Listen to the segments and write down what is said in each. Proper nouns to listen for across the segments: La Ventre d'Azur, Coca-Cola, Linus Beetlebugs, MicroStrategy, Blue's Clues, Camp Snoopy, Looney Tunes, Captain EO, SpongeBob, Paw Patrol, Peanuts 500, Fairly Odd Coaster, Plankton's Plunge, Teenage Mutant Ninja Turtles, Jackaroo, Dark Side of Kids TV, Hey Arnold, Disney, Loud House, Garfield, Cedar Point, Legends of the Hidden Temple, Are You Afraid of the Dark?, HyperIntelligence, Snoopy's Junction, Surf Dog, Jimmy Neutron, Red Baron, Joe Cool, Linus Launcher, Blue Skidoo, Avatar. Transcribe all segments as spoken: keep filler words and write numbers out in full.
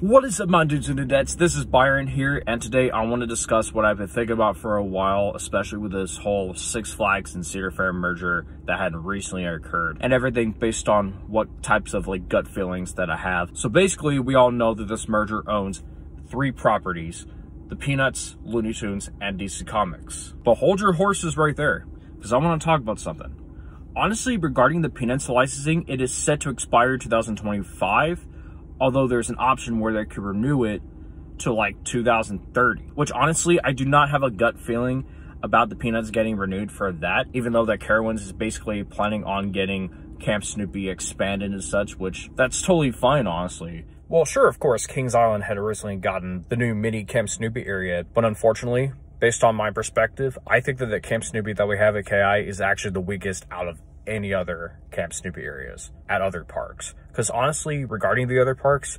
What is up, my dudes and dudettes? This is Byron here, and today I want to discuss what I've been thinking about for a while, especially with this whole Six Flags and Cedar Fair merger that had recently occurred, and everything based on what types of like gut feelings that I have. So basically, we all know that this merger owns three properties: the Peanuts, Looney Tunes, and D C Comics. But hold your horses right there, because I want to talk about something. Honestly, regarding the Peanuts licensing, it is set to expire two thousand twenty-five. Although there's an option where they could renew it to like two thousand thirty, which honestly, I do not have a gut feeling about the Peanuts getting renewed for that, even though that Carowinds is basically planning on getting Camp Snoopy expanded and such, which that's totally fine, honestly. Well, sure, of course, Kings Island had originally gotten the new mini Camp Snoopy area, but unfortunately, based on my perspective, I think that the Camp Snoopy that we have at K I is actually the weakest out of any other Camp Snoopy areas at other parks. Because honestly, regarding the other parks,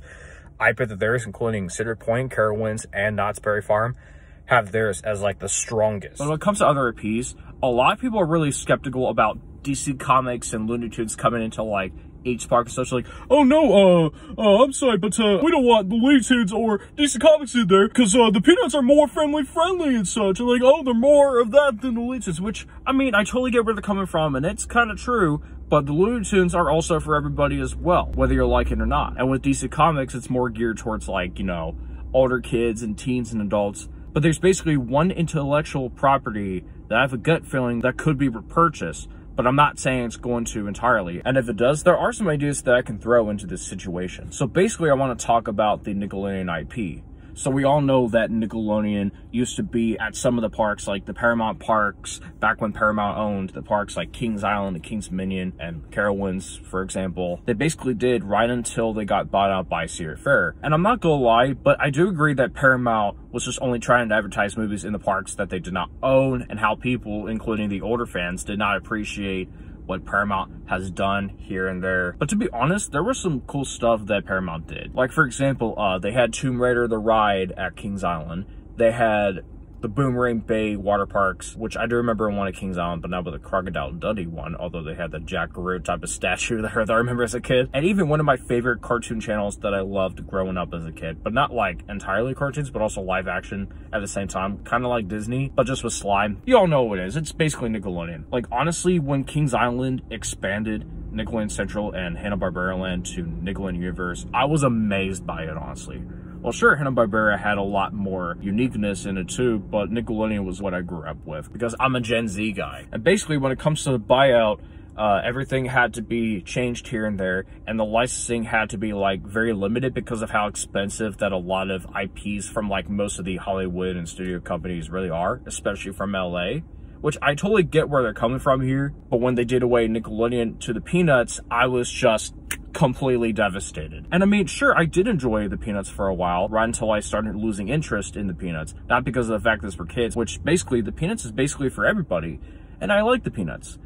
I bet that theirs, including Cedar Point, Carowinds, and Knott's Berry Farm, have theirs as like the strongest. But when it comes to other I Ps, a lot of people are really skeptical about D C Comics and Looney Tunes coming into like each park, especially like, oh no, uh, uh I'm sorry, but uh, we don't want the Looney Tunes or D C Comics in there because uh, the Peanuts are more family friendly and such, and like, oh, they're more of that than the Looney Tunes, which, I mean, I totally get where they're coming from, and it's kind of true, but the Looney Tunes are also for everybody as well, whether you like it or not. And with D C Comics, it's more geared towards like, you know, older kids and teens and adults. But there's basically one intellectual property that I have a gut feeling that could be repurchased, but I'm not saying it's going to entirely. And if it does, there are some ideas that I can throw into this situation. So basically, I want to talk about the Nickelodeon I P. So we all know that Nickelodeon used to be at some of the parks, like the Paramount parks, back when Paramount owned the parks like Kings Island and Kings Dominion and Carowinds, for example. They basically did right until they got bought out by Cedar Fair. And I'm not gonna lie, but I do agree that Paramount was just only trying to advertise movies in the parks that they did not own, and how people, including the older fans, did not appreciate what Paramount has done here and there. But to be honest, there was some cool stuff that Paramount did. Like, for example, uh, they had Tomb Raider the Ride at Kings Island. They had the Boomerang Bay water parks, which I do remember in one at Kings Island, but not with the Crocodile Dundee one, although they had the Jackaroo type of statue there that I remember as a kid. And even one of my favorite cartoon channels that I loved growing up as a kid, but not like entirely cartoons, but also live action at the same time, kind of like Disney, but just with slime. You all know what it is. It's basically Nickelodeon. Like, honestly, when Kings Island expanded Nickelodeon Central and Hanna-Barbera Land to Nickelodeon Universe, I was amazed by it, honestly. Well, sure, Hanna-Barbera had a lot more uniqueness in it too, but Nickelodeon was what I grew up with because I'm a Gen Z guy. And basically, when it comes to the buyout, uh, everything had to be changed here and there, and the licensing had to be like very limited because of how expensive that a lot of I Ps from like most of the Hollywood and studio companies really are, especially from L A, which I totally get where they're coming from here. But when they did away Nickelodeon to the Peanuts, I was just completely devastated. And I mean, sure, I did enjoy the Peanuts for a while, right until I started losing interest in the Peanuts, not because of the fact that it's for kids, which basically the Peanuts is basically for everybody, and I like the Peanuts.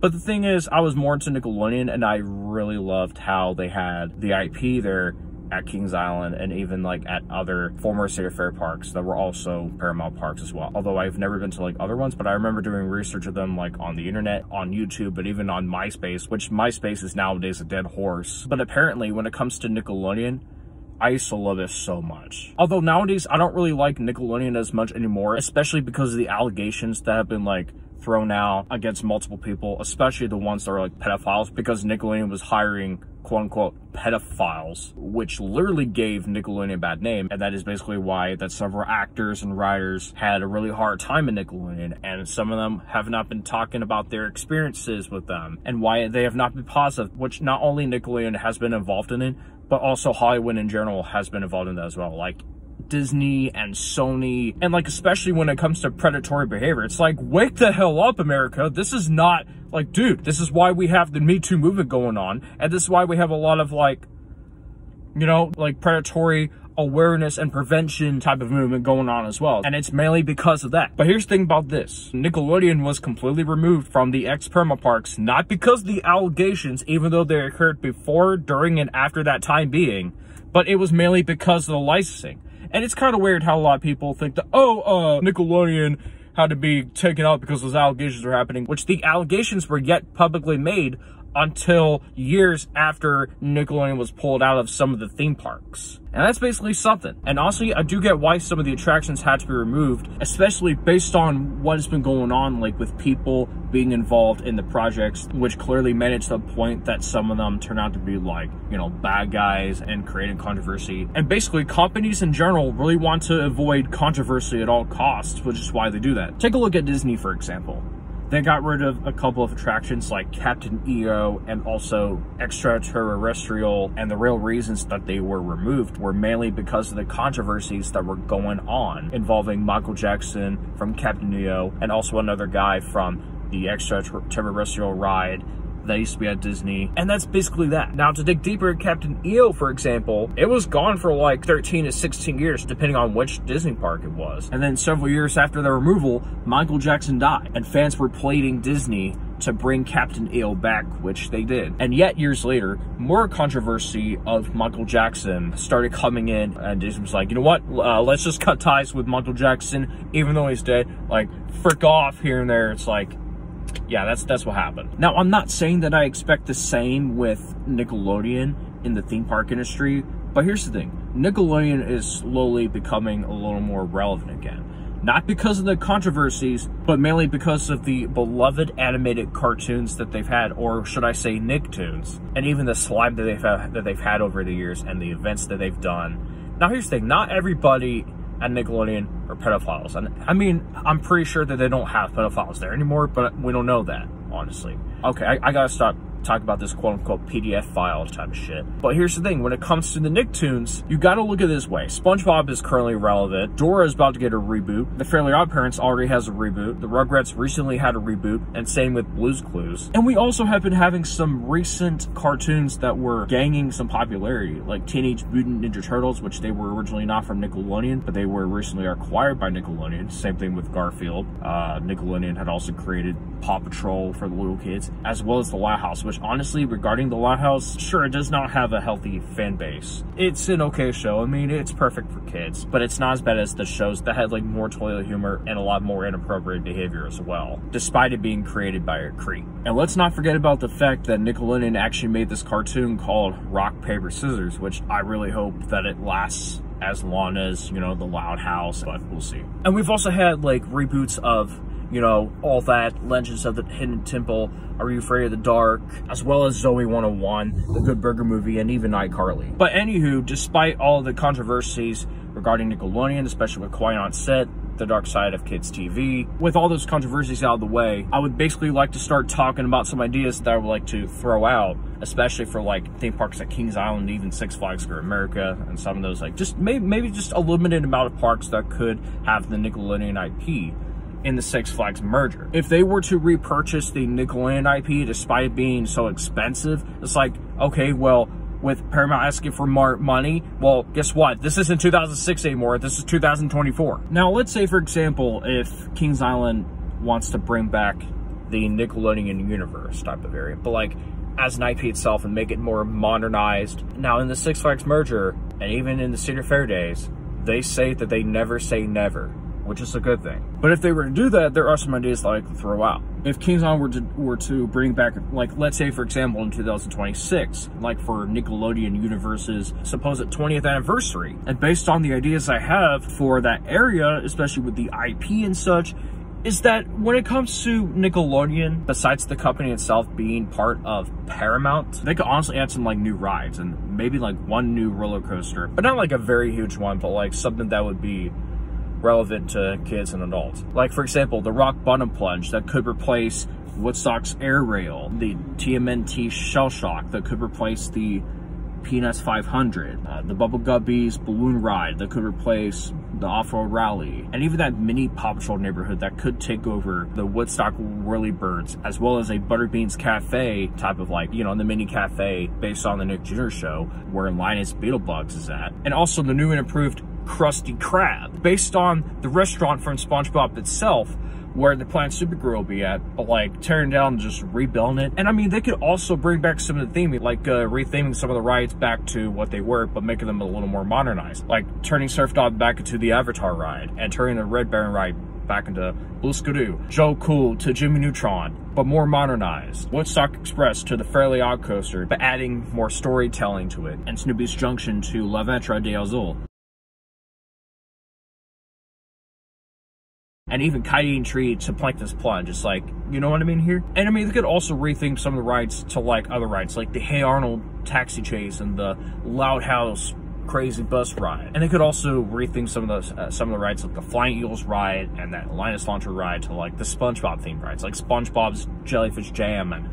But the thing is, I was more into Nickelodeon, and I really loved how they had the I P there at Kings Island, and even like at other former Cedar Fair parks that were also Paramount parks as well. Although I've never been to like other ones, but I remember doing research of them like on the internet, on YouTube, but even on MySpace, which MySpace is nowadays a dead horse. But apparently when it comes to Nickelodeon, I used to love it so much. Although nowadays I don't really like Nickelodeon as much anymore, especially because of the allegations that have been like thrown out against multiple people, especially the ones that are like pedophiles, because Nickelodeon was hiring quote unquote pedophiles, which literally gave Nickelodeon a bad name. And that is basically why that several actors and writers had a really hard time in Nickelodeon, and some of them have not been talking about their experiences with them and why they have not been positive, which not only Nickelodeon has been involved in it, but also Hollywood in general has been involved in that as well. Like Disney and Sony, and like especially when it comes to predatory behavior, it's like, wake the hell up, America. This is not like, dude, this is why we have the Me Too movement going on, and this is why we have a lot of like, you know, like predatory awareness and prevention type of movement going on as well, and it's mainly because of that. But here's the thing about this: Nickelodeon was completely removed from the ex-perma parks, not because of the allegations, even though they occurred before, during, and after that time being, but it was mainly because of the licensing. And it's kind of weird how a lot of people think that, oh, uh, Nickelodeon had to be taken out because those allegations were happening, which the allegations were yet publicly made until years after Nickelodeon was pulled out of some of the theme parks. And that's basically something. And honestly, I do get why some of the attractions had to be removed, especially based on what has been going on, like with people being involved in the projects, which clearly made it to the point that some of them turned out to be like, you know, bad guys and creating controversy. And basically companies in general really want to avoid controversy at all costs, which is why they do that. Take a look at Disney, for example. They got rid of a couple of attractions like Captain E O and also Extraterrestrial, and the real reasons that they were removed were mainly because of the controversies that were going on involving Michael Jackson from Captain E O and also another guy from the Extraterrestrial ride that used to be at Disney. And that's basically that. Now, to dig deeper, Captain E O, for example, it was gone for like thirteen to sixteen years, depending on which Disney park it was. And then several years after the removal, Michael Jackson died, and fans were plaguing Disney to bring Captain E O back, which they did. And yet years later, more controversy of Michael Jackson started coming in, and Disney was like, you know what, uh, let's just cut ties with Michael Jackson, even though he's dead, like, frick off here and there. It's like, yeah, that's that's what happened. Now, I'm not saying that I expect the same with Nickelodeon in the theme park industry, but here's the thing. Nickelodeon is slowly becoming a little more relevant again. Not because of the controversies, but mainly because of the beloved animated cartoons that they've had, or should I say Nicktoons, and even the slime that they've had, that they've had over the years, and the events that they've done. Now, here's the thing. Not everybody at Nickelodeon are pedophiles, and I mean, I'm pretty sure that they don't have pedophiles there anymore, but we don't know that, honestly. Okay, I, I gotta stop talking about this quote-unquote P D F file type of shit. But here's the thing, when it comes to the Nicktoons, you gotta look at it this way. SpongeBob is currently relevant, Dora is about to get a reboot, the Fairly OddParents already has a reboot, the Rugrats recently had a reboot, and same with Blue's Clues. And we also have been having some recent cartoons that were gaining some popularity, like Teenage Mutant Ninja Turtles, which they were originally not from Nickelodeon, but they were recently acquired by Nickelodeon. Same thing with Garfield. Uh, Nickelodeon had also created Paw Patrol for the little kids, as well as the Loud House, which honestly, regarding the Loud House, sure, it does not have a healthy fan base. It's an okay show. I mean, it's perfect for kids, but it's not as bad as the shows that had like more toilet humor and a lot more inappropriate behavior as well, despite it being created by a creep. And let's not forget about the fact that Nickelodeon actually made this cartoon called Rock, Paper, Scissors, which I really hope that it lasts as long as, you know, the Loud House, but we'll see. And we've also had like reboots of, you know, All That, Legends of the Hidden Temple, Are You Afraid of the Dark, as well as Zoey one oh one, The Good Burger Movie, and even iCarly. But anywho, despite all the controversies regarding Nickelodeon, especially with Quiet on Set, the dark side of kids T V, with all those controversies out of the way, I would basically like to start talking about some ideas that I would like to throw out, especially for like theme parks like Kings Island, even Six Flags for America, and some of those like just maybe, maybe just a limited amount of parks that could have the Nickelodeon I P in the Six Flags merger. If they were to repurchase the Nickelodeon I P, despite it being so expensive, it's like, okay, well, with Paramount asking for more money, well, guess what? This isn't two thousand six anymore, this is two thousand twenty-four. Now, let's say, for example, if Kings Island wants to bring back the Nickelodeon Universe type of area, but like, as an I P itself, and make it more modernized. Now, in the Six Flags merger, and even in the Cedar Fair days, they say that they never say never, which is a good thing. But if they were to do that, there are some ideas that I could throw out. If Kings Island were to, were to bring back, like, let's say, for example, in two thousand twenty-six, like for Nickelodeon Universe's supposed twentieth anniversary, and based on the ideas I have for that area, especially with the I P and such, is that when it comes to Nickelodeon, besides the company itself being part of Paramount, they could honestly add some like new rides and maybe like one new roller coaster, but not like a very huge one, but like something that would be relevant to kids and adults. Like, for example, the Rock Bottom Plunge that could replace Woodstock's Air Rail, the T M N T Shell Shock that could replace the Peanuts five hundred, uh, the Bubble Guppies Balloon Ride that could replace the Off-Road Rally, and even that mini Paw Patrol neighborhood that could take over the Woodstock Whirly Birds, as well as a Butterbean's Cafe type of like, you know, the mini cafe based on the Nick Junior show where Linus Beetlebugs is at, and also the new and improved Krusty Krab, based on the restaurant from SpongeBob itself, where the Planet Supergirl will be at, but like tearing down and just rebuilding it. And I mean, they could also bring back some of the theming, like uh, retheming some of the rides back to what they were, but making them a little more modernized, like turning Surf Dog back into the Avatar ride and turning the Red Baron ride back into Blue Skidoo, Joe Cool to Jimmy Neutron, but more modernized, Woodstock Express to the Fairly Odd Coaster, but adding more storytelling to it, and Snoopy's Junction to La Ventre d'Azur. And even Kite Eating Tree to Plankton's Plunge. It's like, you know what I mean here? And I mean, they could also rethink some of the rides to like other rides, like the Hey Arnold Taxi Chase and the Loud House Crazy Bus Ride. And they could also rethink some of the uh, some of the rides, like the Flying Eagles ride and that Linus Launcher ride, to like the SpongeBob themed rides, like SpongeBob's Jellyfish Jam and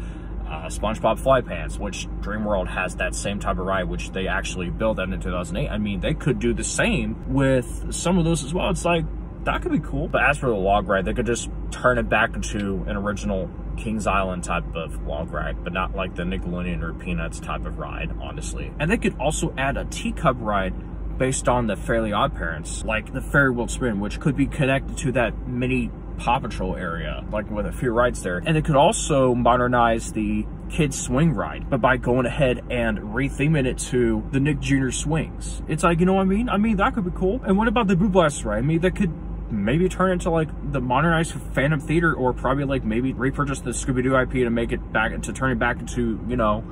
uh, SpongeBob Fly Pants, which Dreamworld has that same type of ride, which they actually built that in two thousand eight. I mean, they could do the same with some of those as well. It's like, that could be cool. But as for the log ride, they could just turn it back into an original Kings Island type of log ride, but not like the Nickelodeon or Peanuts type of ride, honestly. And they could also add a teacup ride based on the Fairly OddParents, like the Fairy World Spin, which could be connected to that mini Paw Patrol area, like with a few rides there. And they could also modernize the Kids Swing ride, but by going ahead and retheming it to the Nick Junior Swings. It's like, you know what I mean? I mean, that could be cool. And what about the Boo Blast ride? I mean, that could maybe turn into like the modernized Phantom Theater, or probably like maybe repurchase the Scooby-Doo I P to make it back, to turn it back into, you know,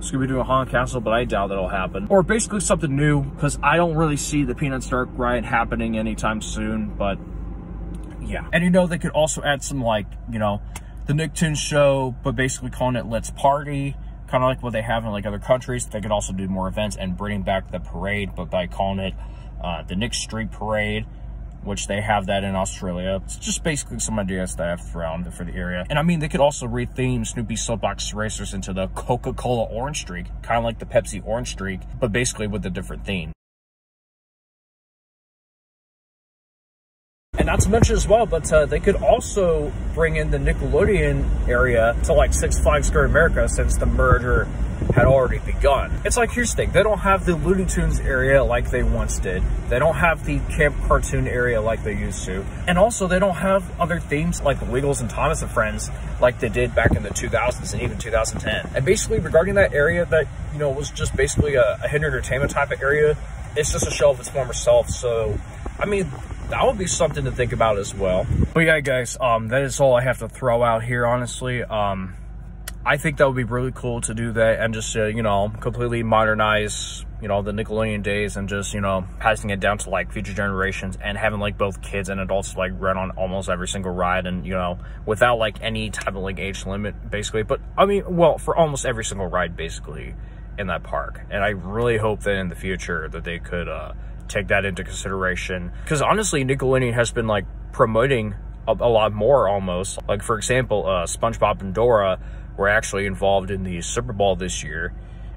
Scooby-Doo and Haunted Castle, but I doubt that'll happen. Or basically something new, because I don't really see the Peanuts Dark ride happening anytime soon, but yeah. And you know, they could also add some like, you know, the Nicktoons show, but basically calling it Let's Party, kind of like what they have in like other countries. They could also do more events and bring back the parade, but by calling it uh, the Nick Street Parade, which they have that in Australia. It's just basically some ideas that I've found for the area. And I mean, they could also retheme Snoopy's Soapbox Racers into the Coca-Cola Orange Streak, kind of like the Pepsi Orange Streak, but basically with a different theme. And not to mention as well, but uh, they could also bring in the Nickelodeon area to like Six Flags Great America, since the merger had already begun. It's like, here's the thing, they don't have the Looney Tunes area like they once did. They don't have the Camp Cartoon area like they used to. And also they don't have other themes like the Wiggles and Thomas and Friends like they did back in the two thousands and even two thousand ten. And basically regarding that area that, you know, was just basically a, a hidden entertainment type of area, it's just a shell of its former self. So, I mean, that would be something to think about as well. But yeah, guys, um, that is all I have to throw out here, honestly. Um, I think that would be really cool to do that and just, uh, you know, completely modernize, you know, the Nickelodeon days, and just, you know, passing it down to like future generations and having like both kids and adults like run on almost every single ride, and, you know, without like any type of like age limit, basically. But I mean, well, for almost every single ride, basically, in that park. And I really hope that in the future that they could, uh, take that into consideration, because honestly Nickelodeon has been like promoting a, a lot more, almost like, for example, uh SpongeBob and Dora were actually involved in the Super Bowl this year,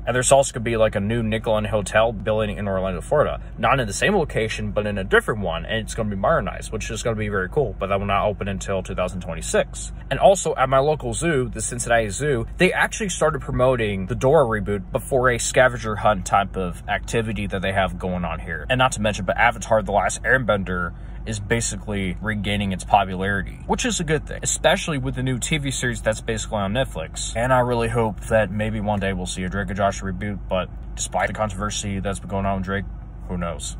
and there's also gonna be like a new Nickelodeon hotel building in Orlando, Florida, not in the same location but in a different one, and it's gonna be modernized, which is gonna be very cool. But that will not open until two thousand twenty-six. And also at my local zoo, the Cincinnati Zoo, they actually started promoting the Dora reboot before a scavenger hunt type of activity that they have going on here. And not to mention, but Avatar The Last Airbender is basically regaining its popularity, which is a good thing, especially with the new T V series that's basically on Netflix. And I really hope that maybe one day we'll see a Drake and Josh reboot, but despite the controversy that's been going on with Drake, who knows?